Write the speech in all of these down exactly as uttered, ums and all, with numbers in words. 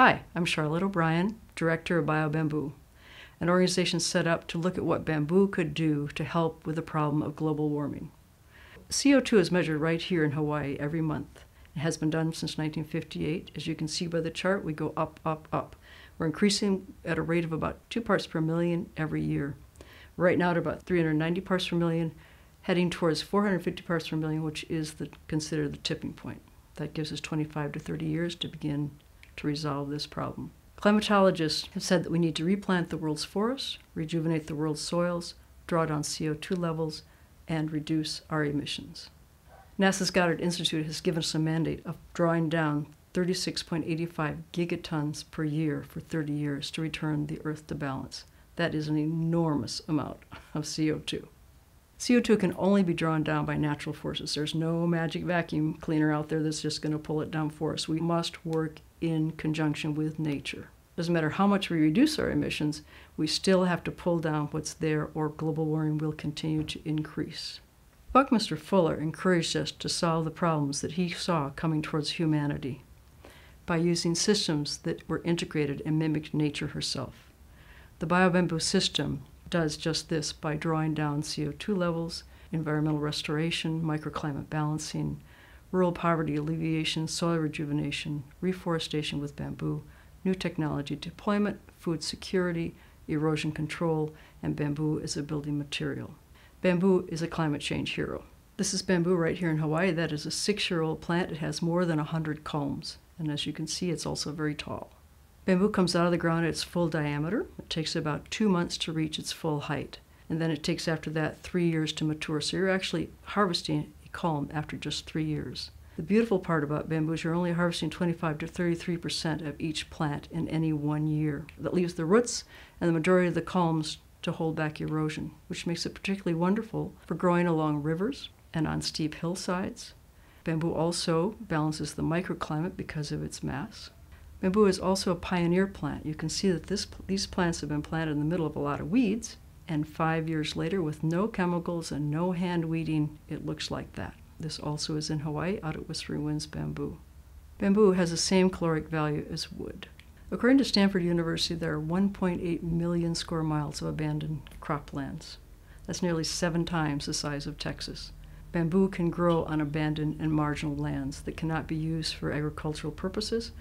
Hi, I'm Charlotte O'Brien, Director of BioBamboo, an organization set up to look at what bamboo could do to help with the problem of global warming. C O two is measured right here in Hawaii every month. It has been done since nineteen fifty-eight. As you can see by the chart, we go up, up, up. We're increasing at a rate of about two parts per million every year. Right now at about three hundred ninety parts per million, heading towards four hundred fifty parts per million, which is the, considered the tipping point. That gives us twenty-five to thirty years to begin to resolve this problem. Climatologists have said that we need to replant the world's forests, rejuvenate the world's soils, draw down C O two levels, and reduce our emissions. NASA's Goddard Institute has given us a mandate of drawing down thirty-six point eight five gigatons per year for thirty years to return the Earth to balance. That is an enormous amount of C O two. C O two can only be drawn down by natural forces. There's no magic vacuum cleaner out there that's just going to pull it down for us. We must work in conjunction with nature. Doesn't matter how much we reduce our emissions, we still have to pull down what's there or global warming will continue to increase. Buckminster Fuller encouraged us to solve the problems that he saw coming towards humanity by using systems that were integrated and mimicked nature herself. The BioBamboo system does just this by drawing down C O two levels, environmental restoration, microclimate balancing, rural poverty alleviation, soil rejuvenation, reforestation with bamboo, new technology deployment, food security, erosion control, and bamboo as a building material. Bamboo is a climate change hero. This is bamboo right here in Hawaii. That is a six-year-old plant. It has more than one hundred culms, and as you can see, it's also very tall. Bamboo comes out of the ground at its full diameter. It takes about two months to reach its full height, and then it takes after that three years to mature. So you're actually harvesting a culm after just three years. The beautiful part about bamboo is you're only harvesting twenty-five to thirty-three percent of each plant in any one year. That leaves the roots and the majority of the culms to hold back erosion, which makes it particularly wonderful for growing along rivers and on steep hillsides. Bamboo also balances the microclimate because of its mass. Bamboo is also a pioneer plant. You can see that this, these plants have been planted in the middle of a lot of weeds, and five years later, with no chemicals and no hand weeding, it looks like that. This also is in Hawaii, out at Whispering Winds bamboo. Bamboo has the same caloric value as wood. According to Stanford University, there are one point eight million square miles of abandoned croplands. That's nearly seven times the size of Texas. Bamboo can grow on abandoned and marginal lands that cannot be used for agricultural purposes,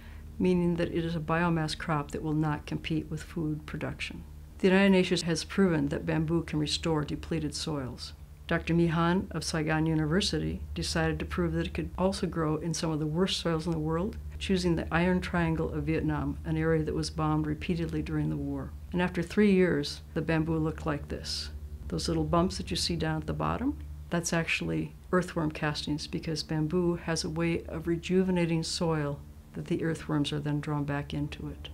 meaning that it is a biomass crop that will not compete with food production. The United Nations has proven that bamboo can restore depleted soils. Doctor Mihan of Saigon University decided to prove that it could also grow in some of the worst soils in the world, choosing the Iron Triangle of Vietnam, an area that was bombed repeatedly during the war. And after three years, the bamboo looked like this. Those little bumps that you see down at the bottom, that's actually earthworm castings, because bamboo has a way of rejuvenating soil that the earthworms are then drawn back into it.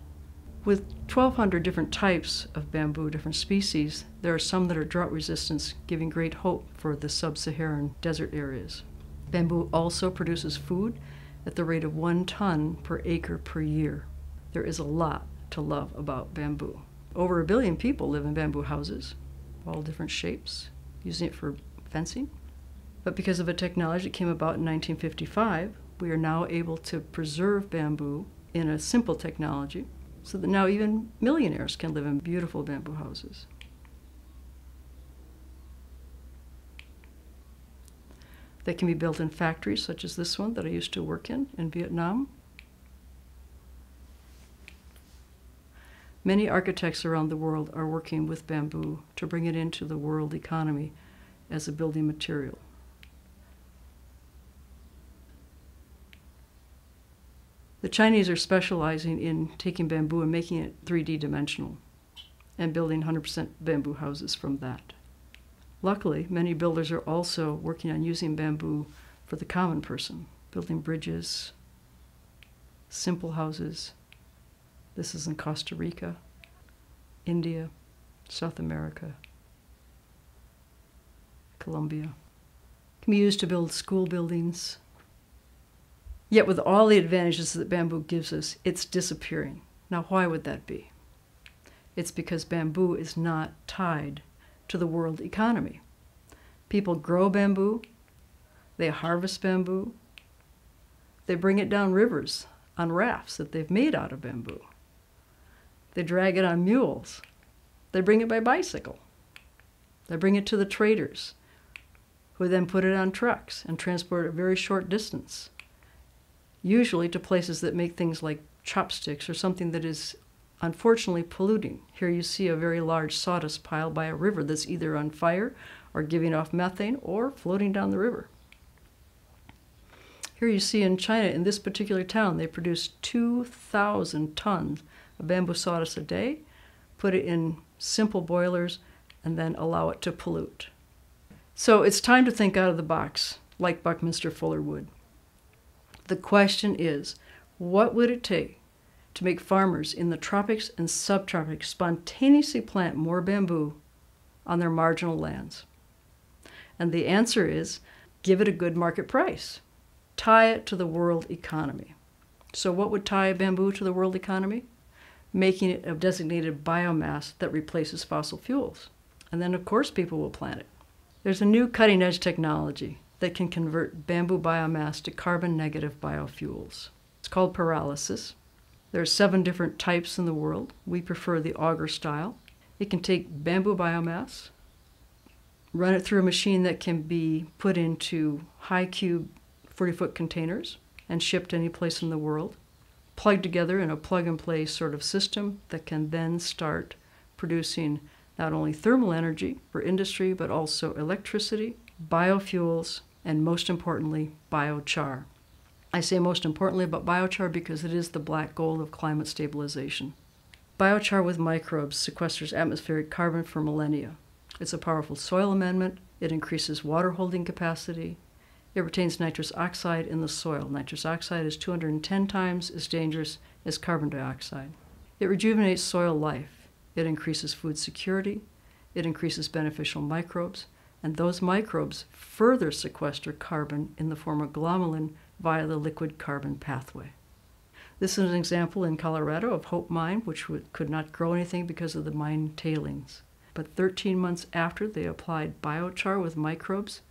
With twelve hundred different types of bamboo, different species, there are some that are drought resistant, giving great hope for the sub-Saharan desert areas. Bamboo also produces food at the rate of one ton per acre per year. There is a lot to love about bamboo. Over a billion people live in bamboo houses, all different shapes, using it for fencing. But because of a technology that came about in nineteen fifty-five, we are now able to preserve bamboo in a simple technology so that now even millionaires can live in beautiful bamboo houses. They can be built in factories such as this one that I used to work in in Vietnam. Many architects around the world are working with bamboo to bring it into the world economy as a building material. The Chinese are specializing in taking bamboo and making it three D dimensional and building one hundred percent bamboo houses from that. Luckily, many builders are also working on using bamboo for the common person, building bridges, simple houses. This is in Costa Rica, India, South America, Colombia. It can be used to build school buildings. Yet with all the advantages that bamboo gives us, it's disappearing. Now, why would that be? It's because bamboo is not tied to the world economy. People grow bamboo, they harvest bamboo, they bring it down rivers on rafts that they've made out of bamboo. They drag it on mules. They bring it by bicycle. They bring it to the traders, who then put it on trucks and transport it a very short distance, usually to places that make things like chopsticks or something that is unfortunately polluting. Here you see a very large sawdust pile by a river that's either on fire or giving off methane or floating down the river. Here you see in China, in this particular town, they produce two thousand tons of bamboo sawdust a day, put it in simple boilers, and then allow it to pollute. So it's time to think out of the box, like Buckminster Fuller would. The question is, what would it take to make farmers in the tropics and subtropics spontaneously plant more bamboo on their marginal lands? And the answer is, give it a good market price. Tie it to the world economy. So what would tie bamboo to the world economy? Making it a designated biomass that replaces fossil fuels. And then, of course, people will plant it. There's a new cutting-edge technology that can convert bamboo biomass to carbon-negative biofuels. It's called pyrolysis. There are seven different types in the world. We prefer the auger style. It can take bamboo biomass, run it through a machine that can be put into high cube forty-foot containers and shipped any place in the world, plugged together in a plug-and-play sort of system that can then start producing not only thermal energy for industry, but also electricity, biofuels, and most importantly, biochar. I say most importantly about biochar because it is the black gold of climate stabilization. Biochar with microbes sequesters atmospheric carbon for millennia. It's a powerful soil amendment. It increases water holding capacity. It retains nitrous oxide in the soil. Nitrous oxide is two hundred ten times as dangerous as carbon dioxide. It rejuvenates soil life. It increases food security. It increases beneficial microbes. And those microbes further sequester carbon in the form of glomalin via the liquid carbon pathway. This is an example in Colorado of Hope Mine, which would, could not grow anything because of the mine tailings. But thirteen months after they applied biochar with microbes,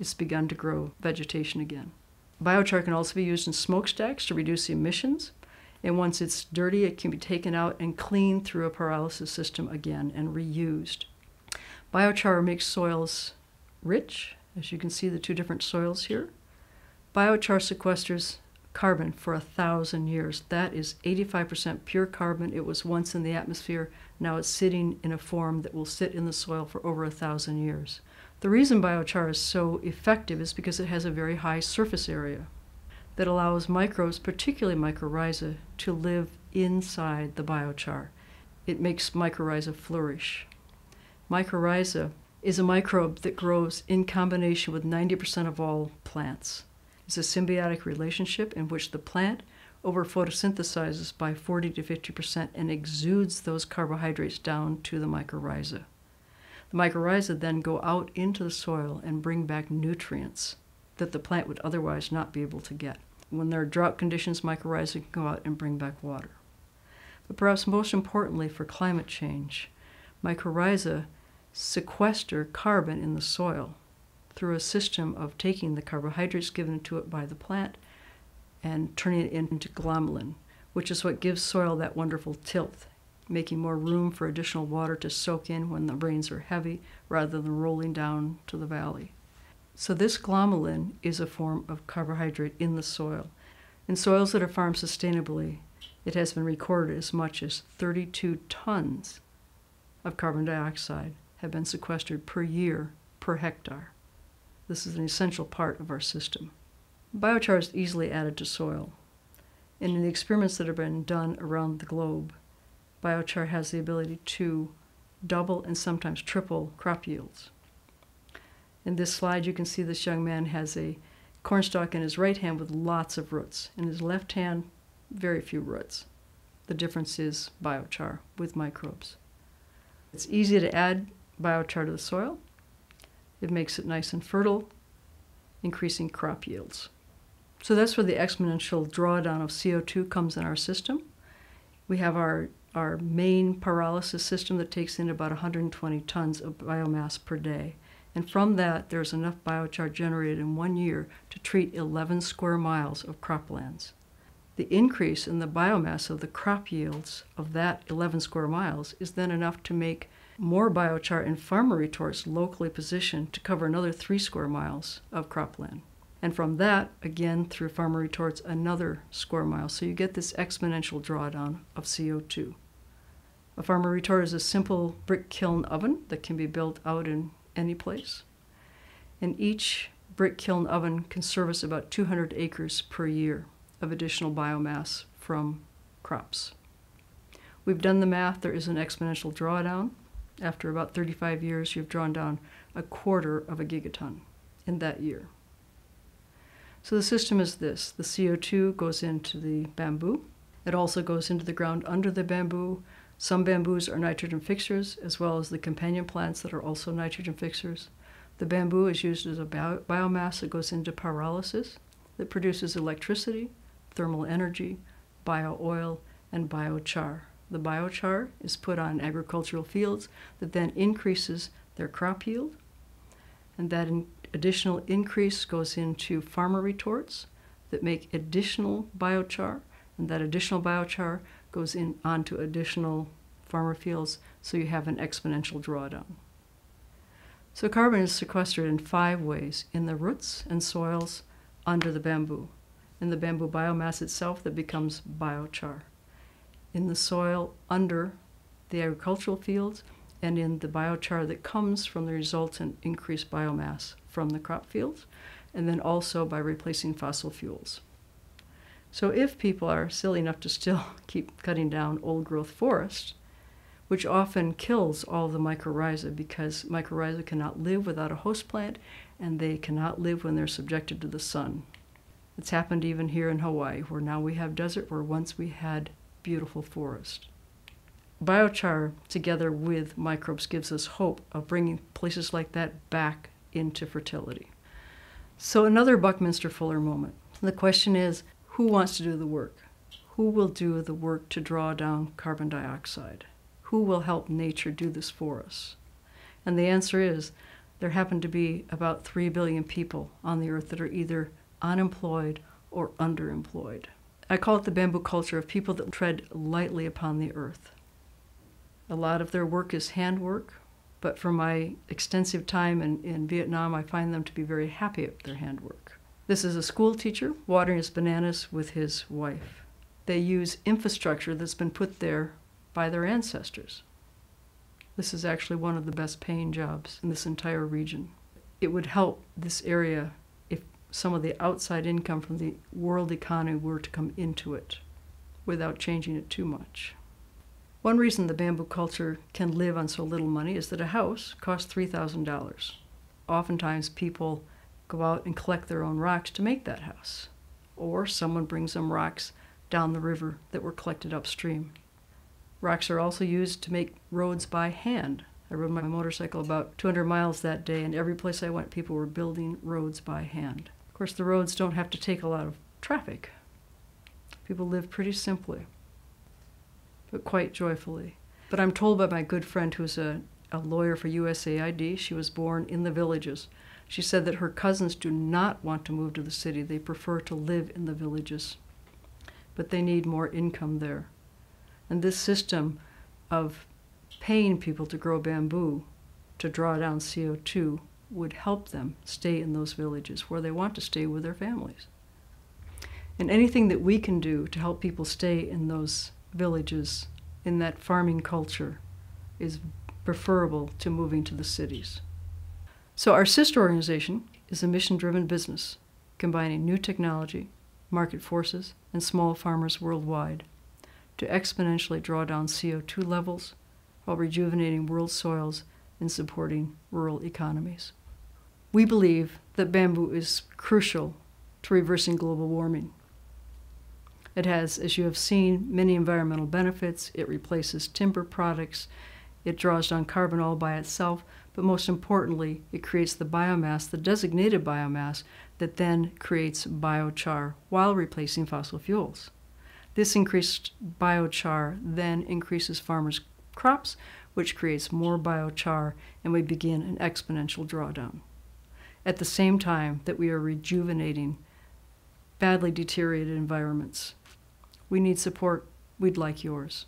it's begun to grow vegetation again. Biochar can also be used in smokestacks to reduce emissions, and once it's dirty, it can be taken out and cleaned through a pyrolysis system again and reused. Biochar makes soils rich, as you can see the two different soils here. Biochar sequesters carbon for a thousand years. That is eighty-five percent pure carbon. It was once in the atmosphere. Now it's sitting in a form that will sit in the soil for over a thousand years. The reason biochar is so effective is because it has a very high surface area that allows microbes, particularly mycorrhiza, to live inside the biochar. It makes mycorrhiza flourish. Mycorrhiza is a microbe that grows in combination with ninety percent of all plants. It's a symbiotic relationship in which the plant over photosynthesizes by forty to fifty percent and exudes those carbohydrates down to the mycorrhiza. The mycorrhiza then go out into the soil and bring back nutrients that the plant would otherwise not be able to get. When there are drought conditions, mycorrhiza can go out and bring back water. But perhaps most importantly for climate change, mycorrhiza sequester carbon in the soil through a system of taking the carbohydrates given to it by the plant and turning it into glomalin, which is what gives soil that wonderful tilth, making more room for additional water to soak in when the rains are heavy rather than rolling down to the valley. So this glomalin is a form of carbohydrate in the soil. In soils that are farmed sustainably, it has been recorded as much as thirty-two tons of carbon dioxide have been sequestered per year per hectare. This is an essential part of our system. Biochar is easily added to soil. And in the experiments that have been done around the globe, biochar has the ability to double and sometimes triple crop yields. In this slide, you can see this young man has a cornstalk in his right hand with lots of roots. In his left hand, very few roots. The difference is biochar with microbes. It's easy to add biochar to the soil. It makes it nice and fertile, increasing crop yields. So that's where the exponential drawdown of C O two comes in our system. We have our, our main pyrolysis system that takes in about one hundred twenty tons of biomass per day. And from that, there's enough biochar generated in one year to treat eleven square miles of croplands. the increase in the biomass of the crop yields of that eleven square miles is then enough to make more biochar and farmer retorts locally positioned to cover another three square miles of cropland. And from that, again, through farmer retorts, another square mile. So you get this exponential drawdown of C O two. A farmer retort is a simple brick kiln oven that can be built out in any place. And each brick kiln oven can service about two hundred acres per year of additional biomass from crops. We've done the math. There is an exponential drawdown. After about thirty-five years, you've drawn down a quarter of a gigaton in that year. So the system is this. The C O two goes into the bamboo. It also goes into the ground under the bamboo. Some bamboos are nitrogen fixers, as well as the companion plants that are also nitrogen fixers. The bamboo is used as a bio biomass that goes into pyrolysis that produces electricity, thermal energy, bio-oil, and biochar. The biochar is put on agricultural fields that then increases their crop yield, and that in additional increase goes into farmer retorts that make additional biochar, and that additional biochar goes in onto additional farmer fields, so you have an exponential drawdown. So carbon is sequestered in five ways: in the roots and soils under the bamboo, in the bamboo biomass itself that becomes biochar, in the soil under the agricultural fields, and in the biochar that comes from the resultant increased biomass from the crop fields, and then also by replacing fossil fuels. So if people are silly enough to still keep cutting down old growth forest, which often kills all the mycorrhiza because mycorrhiza cannot live without a host plant, and they cannot live when they're subjected to the sun. It's happened even here in Hawaii, where now we have desert, where once we had beautiful forest. Biochar, together with microbes, gives us hope of bringing places like that back into fertility. So another Buckminster Fuller moment. The question is, who wants to do the work? Who will do the work to draw down carbon dioxide? Who will help nature do this for us? And the answer is, there happen to be about three billion people on the earth that are either unemployed or underemployed. I call it the bamboo culture of people that tread lightly upon the earth. A lot of their work is handwork, but from my extensive time in, in Vietnam, I find them to be very happy at their handwork. This is a school teacher watering his bananas with his wife. They use infrastructure that's been put there by their ancestors. This is actually one of the best paying jobs in this entire region. It would help this area if some of the outside income from the world economy were to come into it without changing it too much. One reason the bamboo culture can live on so little money is that a house costs three thousand dollars. Oftentimes people go out and collect their own rocks to make that house, or someone brings them rocks down the river that were collected upstream. Rocks are also used to make roads by hand. I rode my motorcycle about two hundred miles that day, and every place I went people were building roads by hand. Of course, the roads don't have to take a lot of traffic. People live pretty simply, but quite joyfully. But I'm told by my good friend who's a, a lawyer for U S A I D, she was born in the villages. She said that her cousins do not want to move to the city. They prefer to live in the villages, but they need more income there. And this system of paying people to grow bamboo to draw down C O two would help them stay in those villages where they want to stay with their families. And anything that we can do to help people stay in those villages, in that farming culture, is preferable to moving to the cities. So our sister organization is a mission-driven business, combining new technology, market forces, and small farmers worldwide to exponentially draw down C O two levels while rejuvenating world soils and supporting rural economies. We believe that bamboo is crucial to reversing global warming. It has, as you have seen, many environmental benefits. It replaces timber products. It draws down carbon all by itself. But most importantly, it creates the biomass, the designated biomass, that then creates biochar while replacing fossil fuels. This increased biochar then increases farmers' crops, which creates more biochar, and we begin an exponential drawdown. At the same time that we are rejuvenating badly deteriorated environments We need support. We'd like yours.